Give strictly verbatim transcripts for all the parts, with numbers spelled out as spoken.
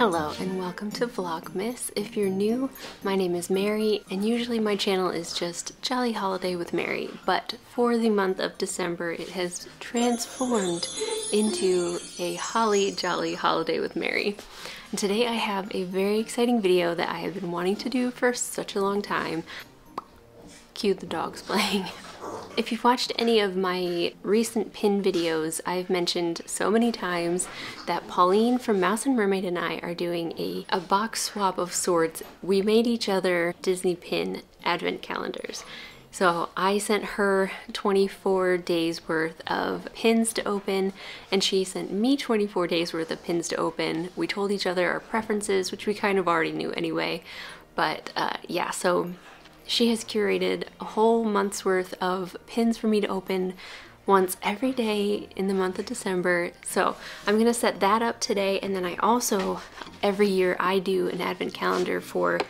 Hello and welcome to Vlogmas. If you're new, my name is Mary and usually my channel is just Jolly Holiday with Mary, but for the month of December it has transformed into a Holly Jolly Holiday with Mary. And today I have a very exciting video that I have been wanting to do for such a long time. Cue the dogs playing. If you've watched any of my recent pin videos, I've mentioned so many times that Pauline from Mouse and Mermaid and I are doing a, a box swap of sorts. We made each other Disney pin advent calendars. So I sent her twenty-four days worth of pins to open and she sent me twenty-four days worth of pins to open. We told each other our preferences, which we kind of already knew anyway, but uh, yeah, so she has curated a whole month's worth of pins for me to open once every day in the month of December. So I'm gonna set that up today, and then I also, every year I do an advent calendar for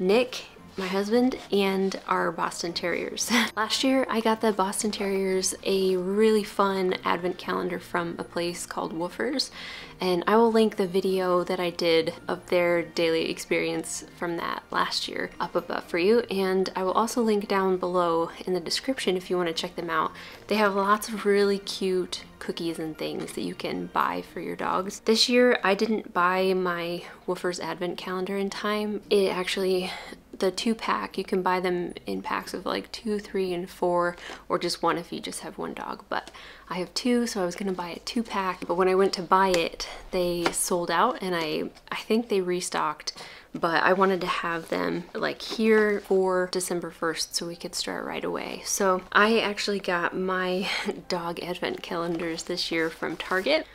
Nick, my husband, and our Boston Terriers. Last year I got the Boston Terriers a really fun advent calendar from a place called Wüfers, and I will link the video that I did of their daily experience from that last year up above for you, and I will also link down below in the description if you want to check them out. They have lots of really cute cookies and things that you can buy for your dogs. This year I didn't buy my Wüfers advent calendar in time. It actually, the two pack, you can buy them in packs of like two, three, and four, or just one if you just have one dog, but I have two, so I was gonna buy a two pack, but when I went to buy it they sold out, and I, I think they restocked, but I wanted to have them like here for December first so we could start right away. So I actually got my dog advent calendars this year from Target.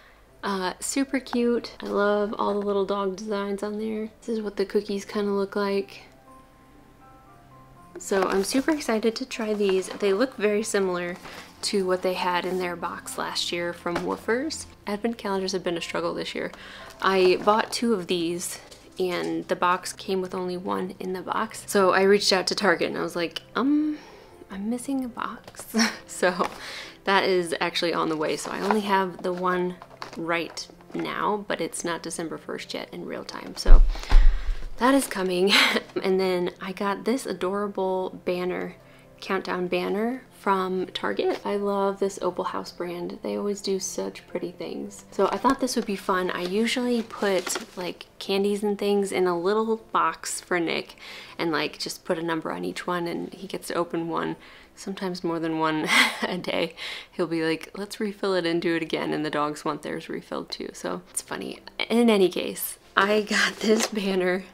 Uh, super cute. I love all the little dog designs on there. This is what the cookies kind of look like. So I'm super excited to try these. They look very similar to what they had in their box last year from Wüfers. Advent calendars have been a struggle this year. I bought two of these and the box came with only one in the box. So I reached out to Target and I was like, um, I'm missing a box. So that is actually on the way. So I only have the one right now, but it's not December first yet in real time. So that is coming. And then I got this adorable banner, countdown banner from Target. I love this Opal House brand. They always do such pretty things. So I thought this would be fun. I usually put like candies and things in a little box for Nick and like just put a number on each one and he gets to open one, sometimes more than one a day. He'll be like, let's refill it and do it again, and the dogs want theirs refilled too, so it's funny. In any case, I got this banner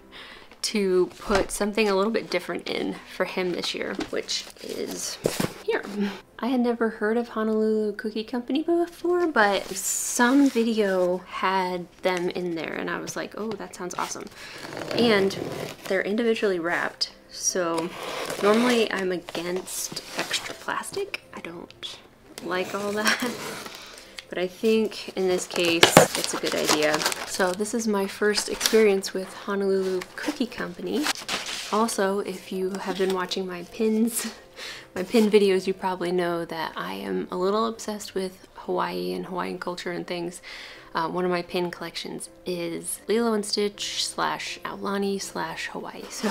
to put something a little bit different in for him this year, which is here. I had never heard of Honolulu Cookie Company before, but some video had them in there and I was like, oh, that sounds awesome. And they're individually wrapped, so normally I'm against extra plastic. I don't like all that. But I think in this case, it's a good idea. So this is my first experience with Honolulu Cookie Company. Also, if you have been watching my pins, my pin videos, you probably know that I am a little obsessed with Hawaii and Hawaiian culture and things. Uh, one of my pin collections is Lilo and Stitch slash Aulani slash Hawaii. So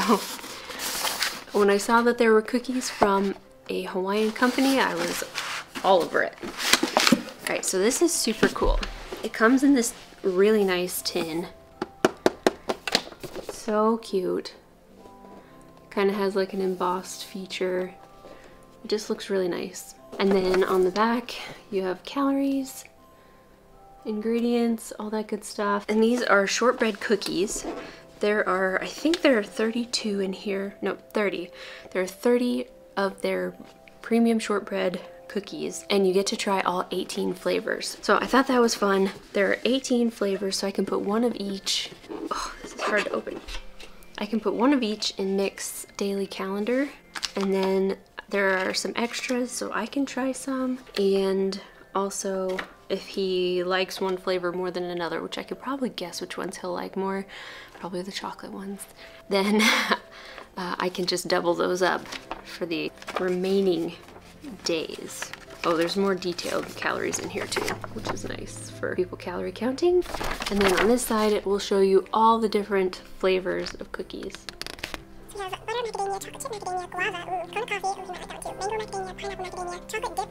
when I saw that there were cookies from a Hawaiian company, I was all over it. All right, so this is super cool. It comes in this really nice tin. So cute. Kind of has like an embossed feature. It just looks really nice. And then on the back, you have calories, ingredients, all that good stuff. And these are shortbread cookies. There are, I think there are thirty-two in here. No, thirty. There are thirty of their premium shortbread cookies, and you get to try all eighteen flavors. So I thought that was fun. There are eighteen flavors, so I can put one of each. Oh, this is hard to open. I can put one of each in Nick's daily calendar, and then there are some extras, so I can try some. And also, if he likes one flavor more than another, which I could probably guess which ones he'll like more, probably the chocolate ones, then uh, I can just double those up for the remaining days. Oh, there's more detailed calories in here too, which is nice for people calorie counting. And then on this side, it will show you all the different flavors of cookies. So you have butter macadamia, chocolate chip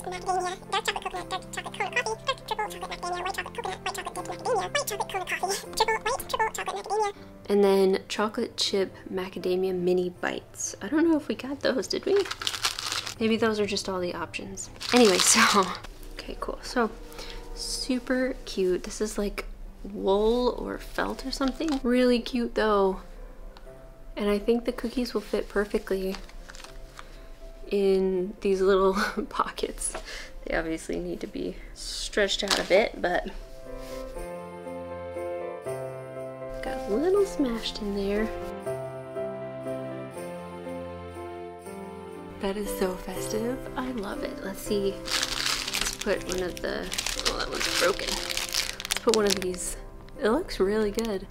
macadamia, guava, ooh, cone coffee, ooh, you might like that one too, mango macadamia, pineapple macadamia, chocolate dipped macadamia, dark chocolate coconut, dark chocolate cone coffee, dark triple chocolate macadamia, white chocolate coconut, white chocolate dipped macadamia, white chocolate cone coffee, triple white, triple chocolate macadamia. And then chocolate chip macadamia mini bites. I don't know if we got those, did we? Maybe those are just all the options. Anyway, so, okay, cool. So, super cute. This is like wool or felt or something. Really cute though. And I think the cookies will fit perfectly in these little pockets. They obviously need to be stretched out a bit, but got a little smashed in there. That is so festive. I love it. Let's see. Let's put one of the, oh, that one's broken. Let's put one of these. It looks really good.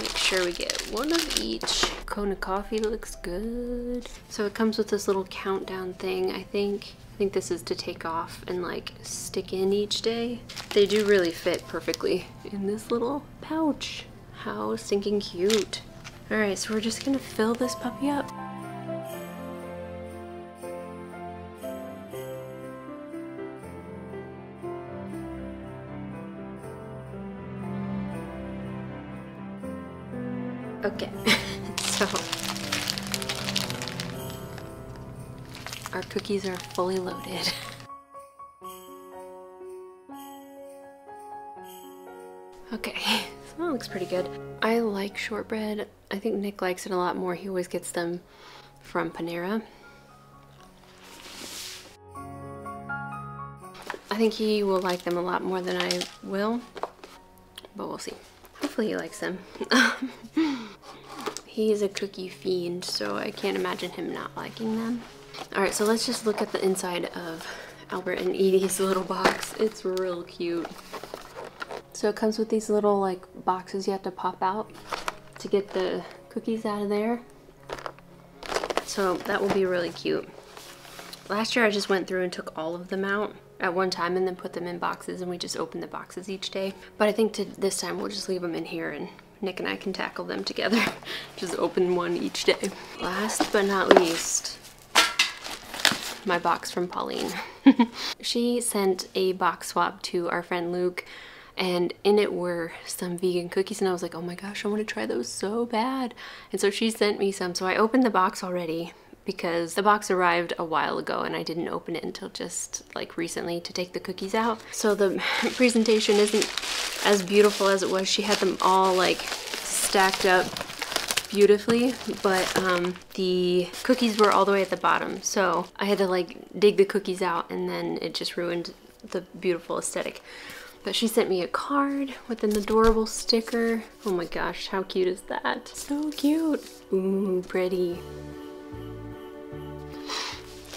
Make sure we get one of each. Kona coffee looks good. So it comes with this little countdown thing. I think, I think this is to take off and like stick in each day. They do really fit perfectly in this little pouch. How stinking cute. All right, so we're just gonna fill this puppy up. Okay, so our cookies are fully loaded. Okay, so that looks pretty good. I like shortbread. I think Nick likes it a lot more. He always gets them from Panera. I think he will like them a lot more than I will, but we'll see. Hopefully he likes them. He is a cookie fiend, so I can't imagine him not liking them. All right, so let's just look at the inside of Albert and Edie's little box. It's real cute. So it comes with these little like boxes you have to pop out to get the cookies out of there. So that will be really cute. Last year I just went through and took all of them out at one time and then put them in boxes, and we just opened the boxes each day. But I think to this time we'll just leave them in here and Nick and I can tackle them together. Just open one each day. Last but not least, my box from Pauline. She sent a box swap to our friend Luke, and in it were some vegan cookies, and I was like, oh my gosh, I want to try those so bad. And so she sent me some. So I opened the box already because the box arrived a while ago and I didn't open it until just like recently to take the cookies out. So the presentation isn't as beautiful as it was. She had them all like stacked up beautifully, but um, the cookies were all the way at the bottom. So I had to like dig the cookies out, and then it just ruined the beautiful aesthetic. But she sent me a card with an adorable sticker. Oh my gosh, how cute is that? So cute. Ooh, pretty.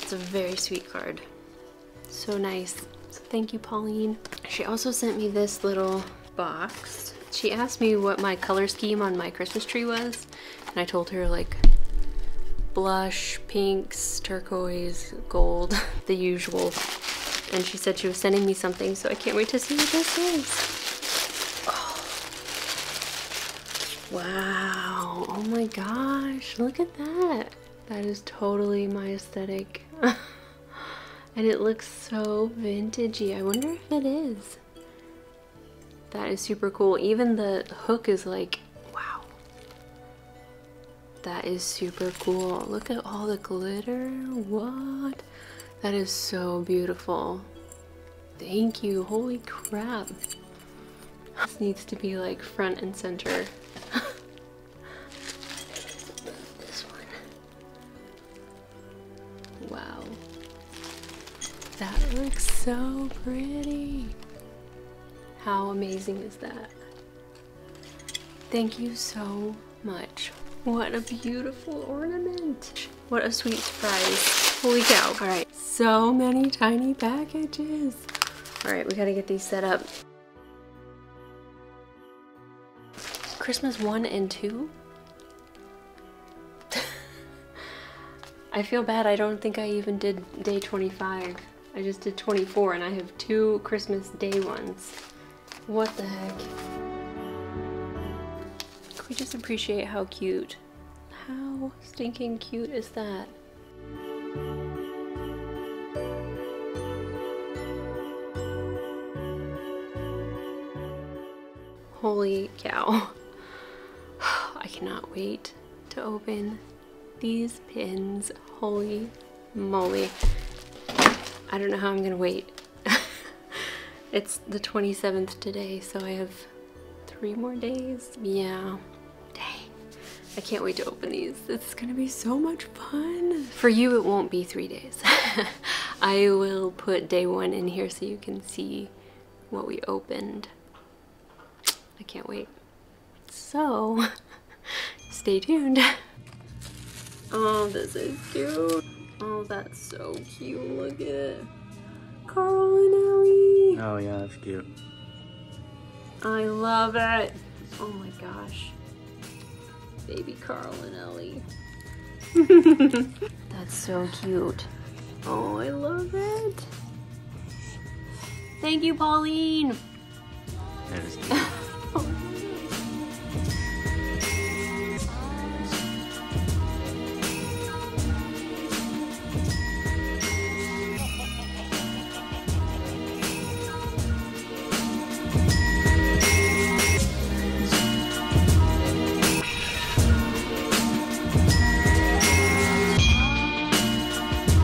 It's a very sweet card. So nice. So thank you, Pauline. She also sent me this little box. She asked me what my color scheme on my Christmas tree was, and I told her like blush, pinks, turquoise, gold, the usual. And she said she was sending me something, so I can't wait to see what this is. Oh. Wow, oh my gosh, look at that. That is totally my aesthetic. And it looks so vintagey. I wonder if it is. That is super cool. Even the hook is like, wow. That is super cool. Look at all the glitter, what? That is so beautiful. Thank you, holy crap. This needs to be like front and center. This one. Wow. That looks so pretty. How amazing is that? Thank you so much. What a beautiful ornament. What a sweet surprise. Holy cow. All right. So many tiny packages. All right, we gotta get these set up. Christmas one and two. I feel bad, I don't think I even did day twenty-five. I just did twenty-four and I have two Christmas day ones. What the heck? Can we just appreciate how cute? How stinking cute is that? Holy cow. I cannot wait to open these pins. Holy moly. I don't know how I'm gonna wait. It's the twenty-seventh today, so I have three more days. Yeah, dang. I can't wait to open these. This is gonna be so much fun. For you, it won't be three days. I will put day one in here so you can see what we opened. I can't wait. So, stay tuned. Oh, this is cute. Oh, that's so cute. Look at it. Carl and Ellie. Oh, yeah, that's cute. I love it. Oh my gosh. Baby Carl and Ellie. That's so cute. Oh, I love it. Thank you, Pauline. That is cute.